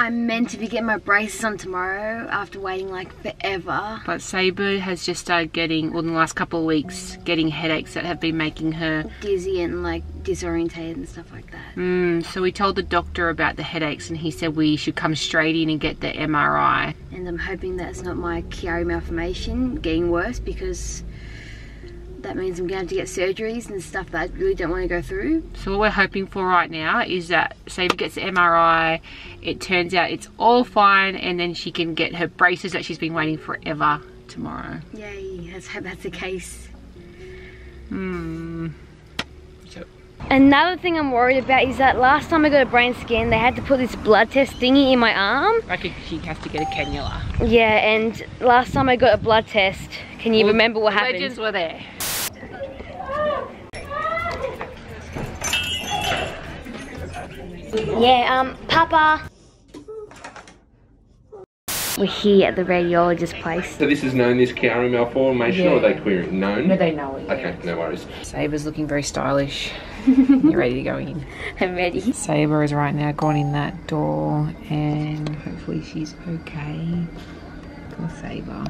I'm meant to be getting my braces on tomorrow after waiting like forever. But Sabre has just started getting, well in the last couple of weeks, getting headaches that have been making her dizzy and like disorientated and stuff like that. So we told the doctor about the headaches and he said we should come straight in and get the MRI. And I'm hoping that's not my Chiari malformation getting worse, because that means I'm gonna have to get surgeries and stuff that I really don't want to go through. So what we're hoping for right now is that Sabre gets the MRI, it turns out it's all fine, and then she can get her braces that she's been waiting forever tomorrow. Yay, let's hope that's the case. Another thing I'm worried about is that last time I got a brain scan, they had to put this blood test thingy in my arm. Like she has to get a cannula. Yeah, and last time I got a blood test, can you remember what happened? Legends were there. Yeah, Papa. We're here at the radiologist's place. So this is known as Chiari malformation, or they query it? Known? No, they know it. Okay, no worries. Sabre's looking very stylish. You ready to go in? I'm ready. Sabre is right now gone in that door, and hopefully she's okay. Poor Sabre.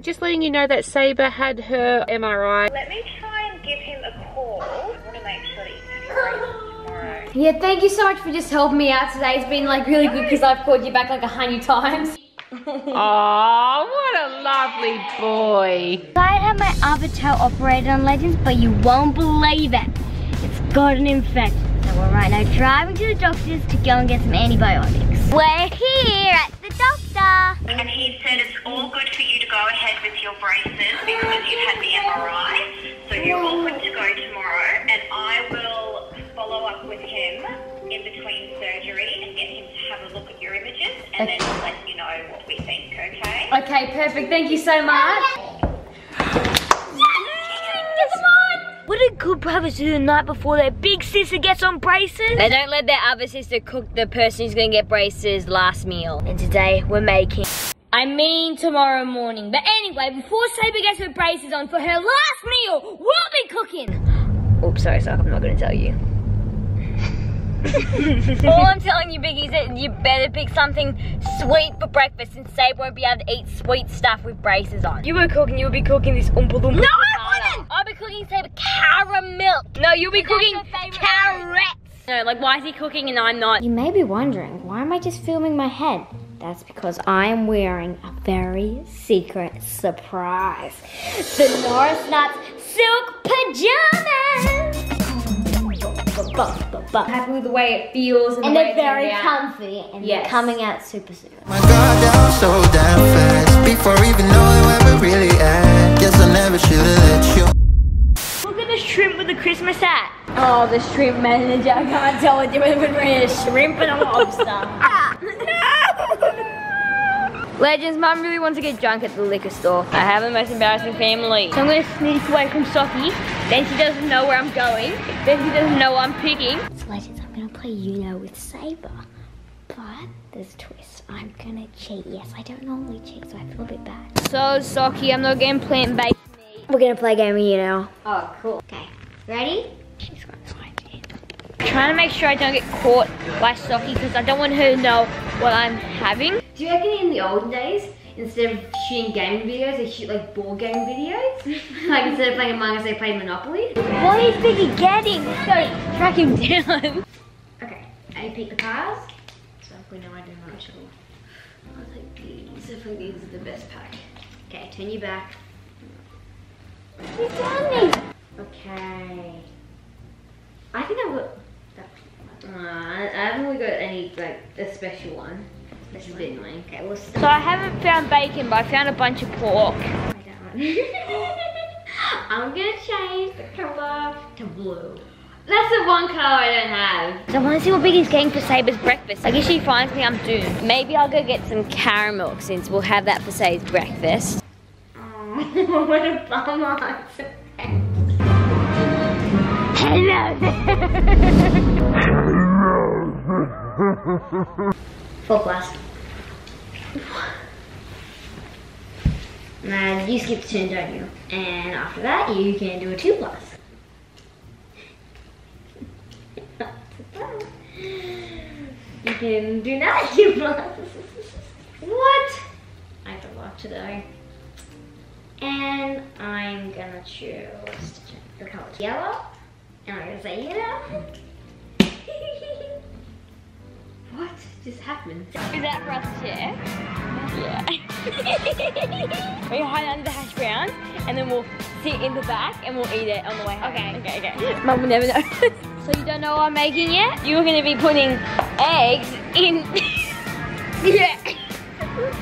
Just letting you know that Sabre had her MRI. Let me try and give him a call. I want to make sure that you can be ready tomorrow. Yeah, thank you so much for just helping me out today. It's been like really good because I've called you back like 100 times. Aww, what a lovely boy. I had my other toe operated on, Legends, but you won't believe it. It's got an infection. So we're right now driving to the doctor's to go and get some antibiotics. We're here at the doctor. And he said it's all good for you to go ahead with your braces because you've had the MRI. So you're all good to go tomorrow, and I will follow up with him in between surgery and get him to have a look at your images, and then we'll let you know what we think, okay? Okay, perfect. Thank you so much. What do good brothers do the night before their big sister gets on braces? They don't let their other sister cook the person who's going to get braces last meal. And today we're making... I mean tomorrow morning. But anyway, before Sabre gets her braces on for her last meal, we'll be cooking. Oops, sorry, Sock, I'm not going to tell you. All I'm telling you, Biggie, is that you better pick something sweet for breakfast, and Sabre won't be able to eat sweet stuff with braces on. You were cooking, you'll be cooking this Oompa Loompa. No, I wouldn't! I'll be cooking Sabre caramel. No, you'll be cooking carrots. No, like, why is he cooking and I'm not? You may be wondering, why am I just filming my head? That's because I am wearing a very secret surprise. The Norris Nuts silk pajamas! But happy with the way it feels, and they're very comfy, and they're coming out super soon. My God, that was so damn fast. Before even knowing where we really at, guess I never should have let you. Look at the shrimp with the Christmas hat. Oh, the shrimp manager. I can't tell a difference between a shrimp and a lobster. Legends, Mum really wants to get drunk at the liquor store. I have the most embarrassing family. So I'm going to sneak away from Sockie. Then she doesn't know where I'm going. Then she doesn't know what I'm picking. So Legends, I'm gonna play Uno with Sabre. But there's a twist. I'm gonna cheat. Yes, I don't normally cheat, so I feel a bit bad. So Sockie, I'm not getting plant-based meat. We're gonna play a game of Uno. Oh, cool. Okay, ready? She's gonna slide in. I'm trying to make sure I don't get caught by Sockie because I don't want her to know what I'm having. Do you reckon in the olden days, instead of shooting gaming videos, they shoot like board game videos? Like instead of playing Among Us, they play Monopoly? What is Biggie getting? Sorry, track him down. Okay, I pick the cars. So we know I don't know which one. I'll take these. I think these are the best pack. Okay, turn you back. You found me! Okay. I think I've got that one. I haven't really got any, like, a special one. This is a bit annoying. Okay, we'll start. So I haven't found bacon, but I found a bunch of pork. I'm gonna change the colour to blue. That's the one colour I don't have. So I wanna see what Biggie's getting for Sabre's breakfast. I guess she finds me, I'm doomed. Maybe I'll go get some caramel since we'll have that for Sabre's breakfast. Oh, what a bummer. Hello. Full glass. Now you skip the turn, don't you? And after that, you can do a 2 plus. freaking do not give up. What? I have to walk today. And I'm gonna choose the color yellow. And I'm gonna say yellow. What just happened? Is that for us to share? Yeah. We hide under the hash brown and then we'll sit in the back and we'll eat it on the way home. Okay. Okay, okay. Mum will never know. So you don't know what I'm making yet? You're gonna be putting eggs in. Yeah.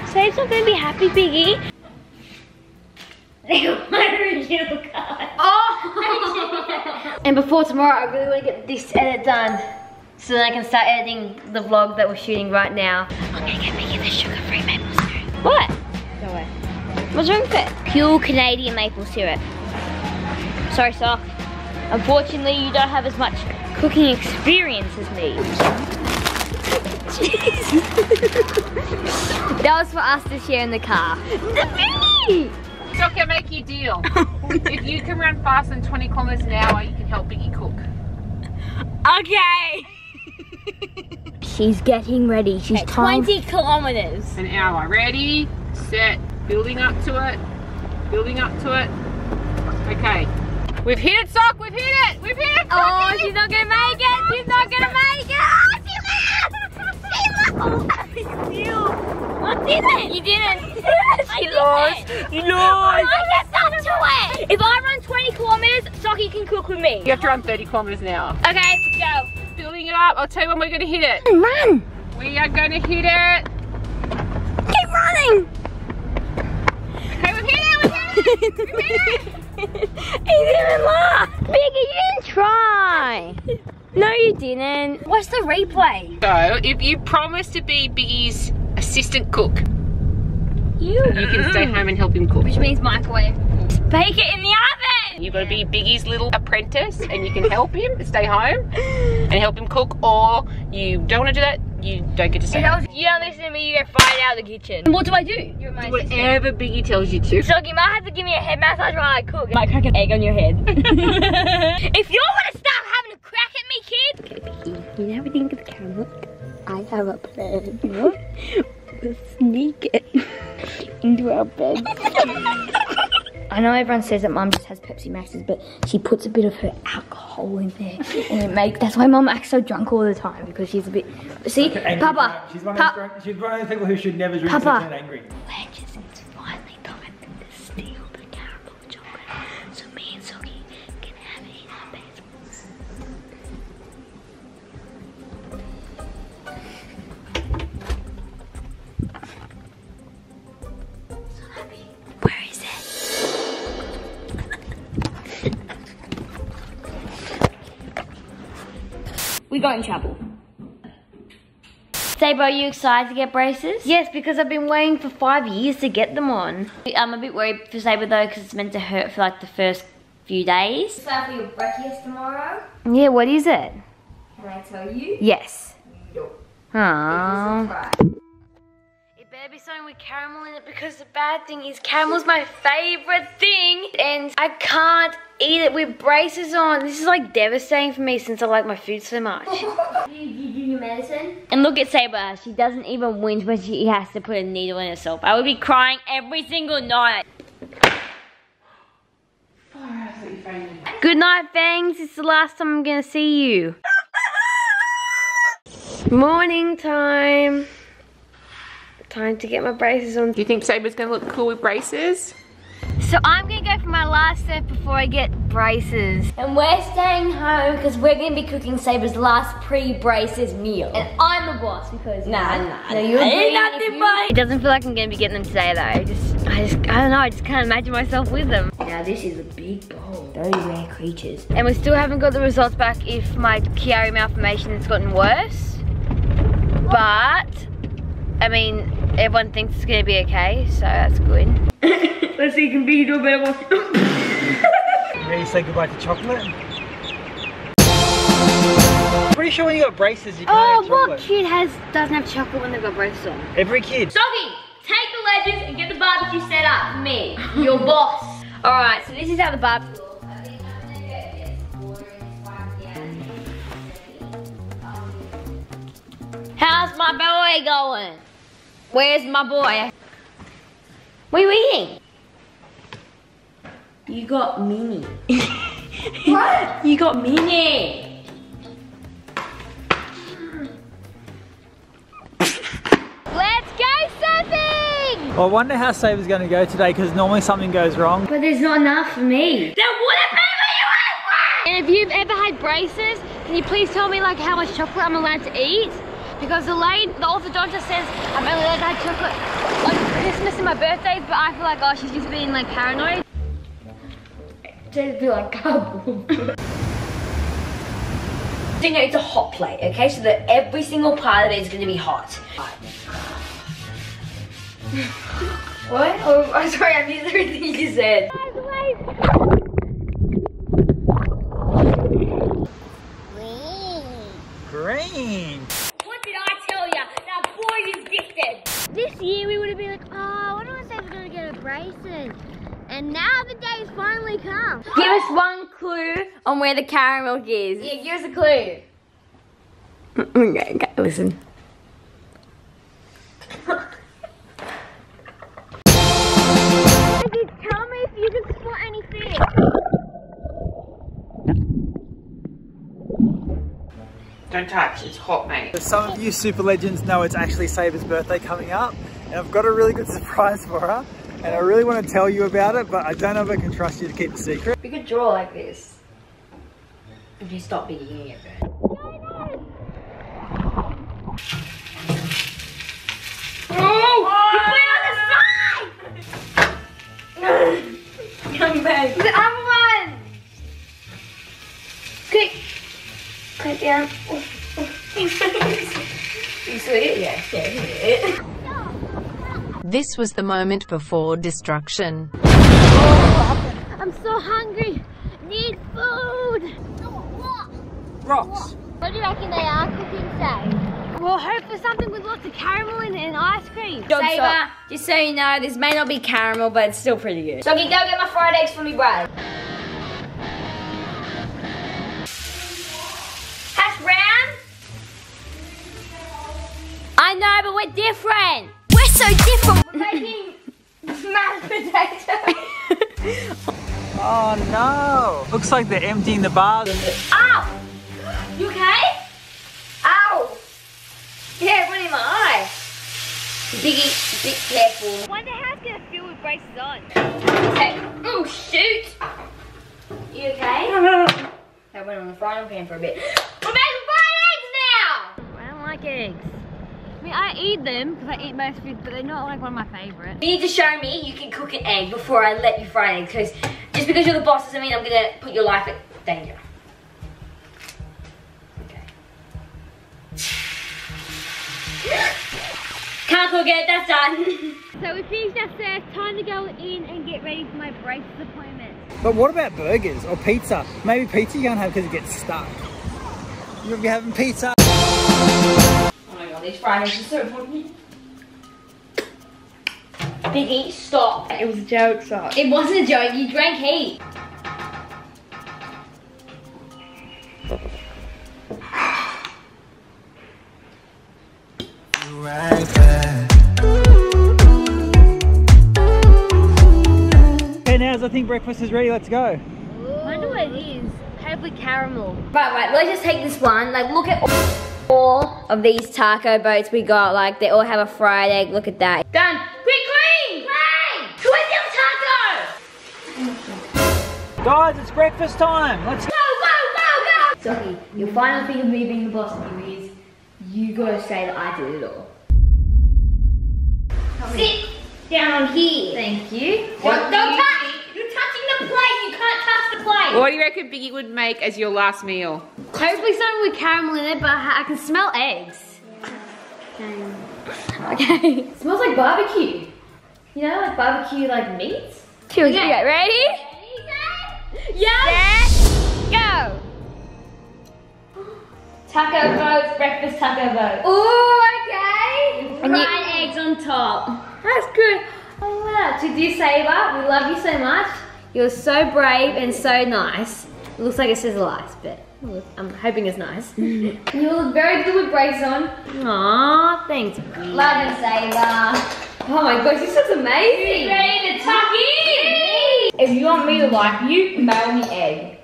Sabe's not gonna be happy, Biggy. My original card. Oh! And before tomorrow, I really want to get this edit done. So then I can start editing the vlog that we're shooting right now. I'm gonna get Biggy the sugar-free maple syrup. What? No way. What's wrong with it? Pure Canadian maple syrup. Sorry, Sock. Unfortunately, you don't have as much cooking experience as me. That was for us to share in the car. Biggy! Sockie, I'll make you a deal. If you can run faster than 20 kilometers an hour, you can help Biggy cook. Okay. She's getting ready. She's at 20 kilometers an hour. Ready, set, building up to it, building up to it. Okay. We've hit it, Sock. We've hit it. We've hit it. Sockie. Oh, she's not gonna make it. She's not gonna make it. Oh, she lost. She lost. She lost. What did it? You didn't. She lost. You lost. I guess up to it. If I run 20 kilometers, Sockie can cook with me. You have to run 30 kilometers an hour. Okay, let's go. Building it up. I'll tell you when we're gonna hit it. Run! We are gonna hit it. Keep running! Okay, we've hit it! We've hit it! We've hit it! He's even lost! Biggy, you didn't try! No, you didn't. What's the replay? So, if you promise to be Biggy's assistant cook, you can stay home and help him cook. Which means microwave. Just bake it in the oven! You've got to be Biggy's little apprentice and you can help him stay home and help him cook, or you don't want to do that, you don't get to stay home. You don't listen to me, you get fired out of the kitchen. And what do I do? You're my assistant. Whatever Biggy tells you to. Sockie, you might have to give me a head massage while I cook. Might crack an egg on your head. If you're going to start having a crack at me, kid! Okay, Biggy, you know everything with the camera? I have a plan. What? We'll sneak it into our bed. I know everyone says that Mum just has Pepsi Maxes, but she puts a bit of her alcohol in there, and it makes. That's why Mum acts so drunk all the time, because she's a bit. See, okay, Papa. She's one of those people who should never drink and get angry. It's finally time to steal the caramel chocolate, so me and Sockie can have it in our bed. So happy. Where is it? We got in trouble. Sabre, are you excited to get braces? Yes, because I've been waiting for 5 years to get them on. I'm a bit worried for Sabre though, because it's meant to hurt for like the first few days. So for your brekkies tomorrow? Yeah, what is it? Can I tell you? Yes. Nope. Aww. It better be something with caramel in it, because the bad thing is caramel's my favourite thing, and I can't eat it with braces on. This is like devastating for me since I like my food so much. You do your medicine. And look at Sabre, she doesn't even wince when she has to put a needle in herself. I would be crying every single night. Good night, Fangs. It's the last time I'm gonna see you. Morning time. Time to get my braces on. Do you think Sabre's gonna look cool with braces? So I'm gonna go for my last step before I get braces. And we're staying home because we're gonna be cooking Sabre's last pre-braces meal. And I'm the boss because nah. You're nothing, buddy. It doesn't feel like I'm gonna be getting them today though. I don't know, I just can't imagine myself with them. Now this is a big bowl. Very rare creatures. And we still haven't got the results back if my Chiari malformation has gotten worse. But I mean, everyone thinks it's gonna be okay, so that's good. Let's see, can Biggy do a better one? Ready to say goodbye to chocolate? I'm pretty sure when you got braces, you can't have chocolate. Oh, what kid doesn't have chocolate when they've got braces on? Every kid. Sockie, take the ledges and get the barbecue set up for me, your boss. All right, so this is how the barbecue. How's my boy going? Where's my boy? What are you eating? You got meanie. What? You got meanie. Let's go surfing! Well, I wonder how Sabre's going to go today because normally something goes wrong. But there's not enough for me. There wouldn't be when you had one! And if you've ever had braces, can you please tell me like how much chocolate I'm allowed to eat? Because the orthodontist says I'm only allowed to have chocolate on Christmas and my birthdays, but I feel like, oh, she's just being like paranoid. Just be like, kaboom. Dingo, it's a hot plate, okay? So that every single part of it is going to be hot. What? Oh, I'm sorry, I missed everything you just said. Green. What did I tell ya? Now, boy, you addicted. This year we would have been like, oh, I wonder if we're going to get a bracelet. And now the day's finally come. Give us one clue on where the cow milk is. Yeah, give us a clue. Okay, listen. Just tell me if you can spot anything. Don't touch, it's hot, mate. Some of you super legends know it's actually Sabre's birthday coming up, and I've got a really good surprise for her. And I really want to tell you about it, but I don't know if I can trust you to keep the secret. We could draw like this. If you stop being here, then. Oh! Oh! You put it on the side! Young man. The other one! Quick! Quick down. You saw it? Yeah, yeah, you did it. This was the moment before destruction. Oh, I'm so hungry. Need food. Rocks. What do you reckon they are cooking today? We'll hope for something with lots of caramel in it and ice cream. Sabre, just so you know, this may not be caramel, but it's still pretty good. Sockie, go get my fried eggs for me, Brad. Hash brown? I know, but we're different. So different. We're making mashed potatoes. Oh no! Looks like they're emptying the bar. Ow! You okay? Ow! Yeah, it went in my eye. Biggy, big careful. I wonder how it's gonna feel with braces on. Okay. Oh shoot! You okay? That went on the frying pan for a bit. We're making fried eggs now. I don't like eggs. I mean, I eat them because I eat most food, but they're not like one of my favourites. You need to show me you can cook an egg before I let you fry an egg, because just because you're the boss doesn't mean I'm going to put your life at danger. Okay. Can't cook it, that's done. So we finished our surf, time to go in and get ready for my braces appointment. But what about burgers or pizza? Maybe pizza you can't have because it gets stuck. You'll be having pizza. These fried eggs are so funny. Biggie, stop. It was a joke, Sock. It wasn't a joke, you drank heat. Right there. Okay, Naz, I think breakfast is ready, let's go. Ooh. I wonder what it is. Hopefully caramel. Right, let's just take this one. Like, look at all of these taco boats we got, like they all have a fried egg. Look at that. Done. Quick, clean! Clean! Where's your taco? Guys, it's breakfast time. Let's go, go, go, go! Sockie, your final thing of me being the boss of you is you gotta say that I did it all. Sit down here. Thank you. What? Don't touch! You're touching the plate. You can't touch the plate. What do you reckon Biggie would make as your last meal? Hopefully something with caramel in it, but I can smell eggs. Yeah. Okay. It smells like barbecue. You know, like barbecue, like meat? Here we go. Okay, ready? Ready, yes! Set, go! Taco boats, breakfast taco boat. Ooh, okay. Fried eggs on top. That's good. Oh, wow. To dear Sabre, we love you so much. You're so brave and so nice. It looks like it says a last bit. I'm hoping it's nice. You look very good with braids on. Aw, thanks. Love you, Sabre. Oh my gosh, this looks amazing. You're ready to tuck in. If you want me to like you, mail me egg.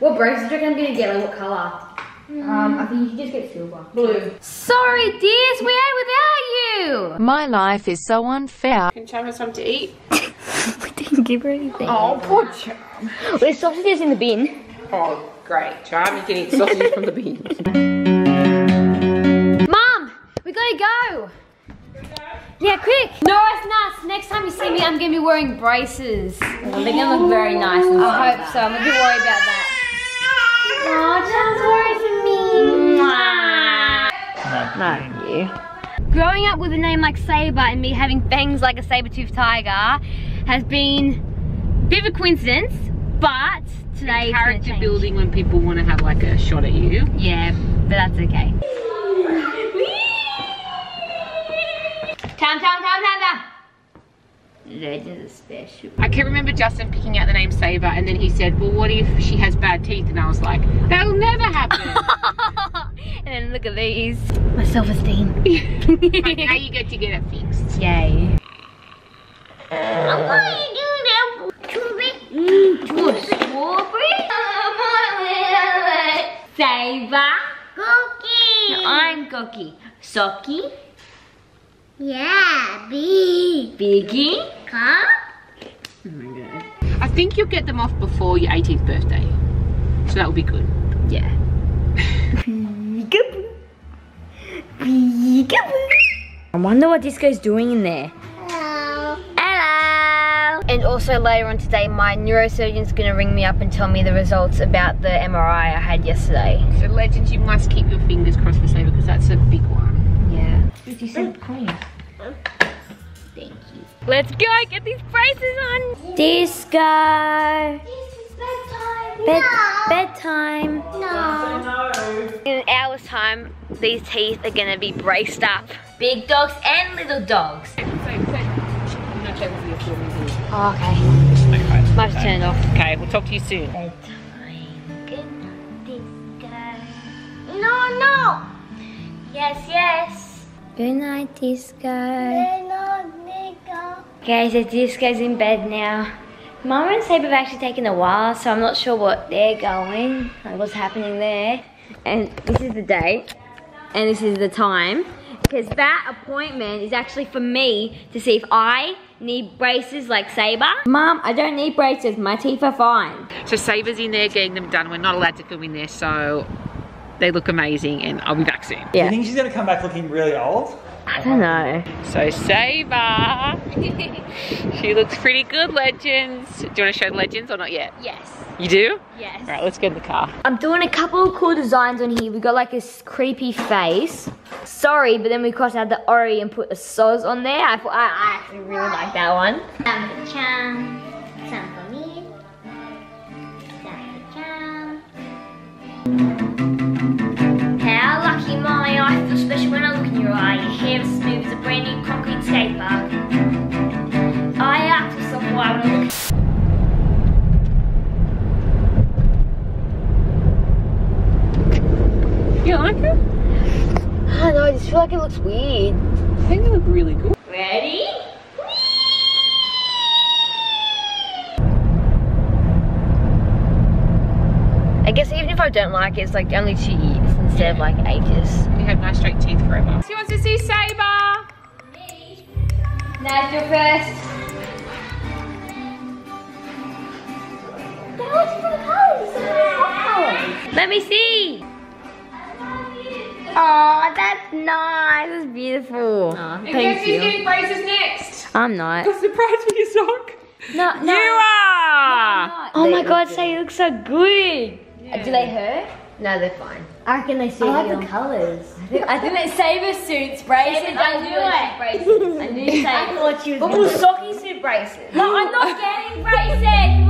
What braces do you reckon I'm gonna get? Like what colour? I think you can just get silver. Blue. Sorry, dears, we ain't without you. My life is so unfair. Can Chum have something to eat? We didn't give her anything. Oh, poor Chum. There's sausages in the bin. Oh, great, Chum. You can eat sausages from the bin. Mum, we gotta go. Yeah, quick. Norris Nuts. Next time you see me, I'm gonna be wearing braces. Oh, they're gonna look very nice. I hope so. I'm a bit worried about that. Oh, Chum's worried for me. Mwah. Not you. Growing up with a name like Sabre and me having fangs like a saber-toothed tiger has been a bit of a coincidence, but today it's character building when people want to have like a shot at you. Yeah, but that's okay. Time. Legends are special. I can remember Justin picking out the name Sabre, and then he said, well, what if she has bad teeth? And I was like, that'll never happen. And then look at these. My self-esteem. But now you get to get it fixed. Yay. I'm going to do now. Strawberry. Strawberry. Sabre. Cookie. No, I'm Cookie. Sockie. Yeah, Biggy. Huh? Oh my god. I think you'll get them off before your 18th birthday. So that will be good. Yeah. Peekaboo. I wonder what Disco's doing in there. Hello. And also later on today, my neurosurgeon's gonna ring me up and tell me the results about the MRI I had yesterday. So legends, you must keep your fingers crossed for Sabre because that's a big one. Coins. Thank you. Let's go get these braces on. Disco. This is bedtime. Bedtime. No. In an hour's time, these teeth are gonna be braced up. Big dogs and little dogs. Oh, okay. Might have turned off. Okay, we'll talk to you soon. Bedtime. Good night, Disco. No. Yes. Good night, Disco. Good night, Nico. Okay, so Disco's in bed now. Mama and Sabre have actually taken a while, so I'm not sure what they're going, like what's happening there. And this is the day, and this is the time, because that appointment is actually for me to see if I need braces like Sabre. Mum, I don't need braces, my teeth are fine. So Sabre's in there getting them done, we're not allowed to come in there, so they look amazing and I'll be back soon. Yeah. Do you think she's gonna come back looking really old? I don't know. So Sabre, she looks pretty good, legends. Do you wanna show the legends or not yet? Yes. You do? Yes. All right, let's get in the car. I'm doing a couple of cool designs on here. We got like this creepy face. Sorry, but then we crossed out the Ori and put a soz on there. I actually really like that one. Some for Chum, some for me, some for Chum. How lucky my eye feels special when I look in your eye. Your hair is smooth as a brand new concrete skate park. I asked myself why when I look. You like it? I don't know, I just feel like it looks weird. I think they look really cool. Ready? I guess even if I don't like it, it's like only 2 years instead of like ages. We have nice straight teeth forever. She wants to see Sabre. Me. Naz, you're first. They're all different colours. They're really soft colours. Let me see. Oh, that's nice. That's beautiful. Oh, thank you. And guess who's getting braces next? I'm not. I'm surprised for your sock. No. You are. No, oh my god, Sabre, you look so good. Yeah. Do they hurt? No, they're fine. I reckon they suit you. I like the colours. I think that Sabre suits braces. I knew Sabre. I thought you was. But will Sockie suit braces? No, I'm not getting braces.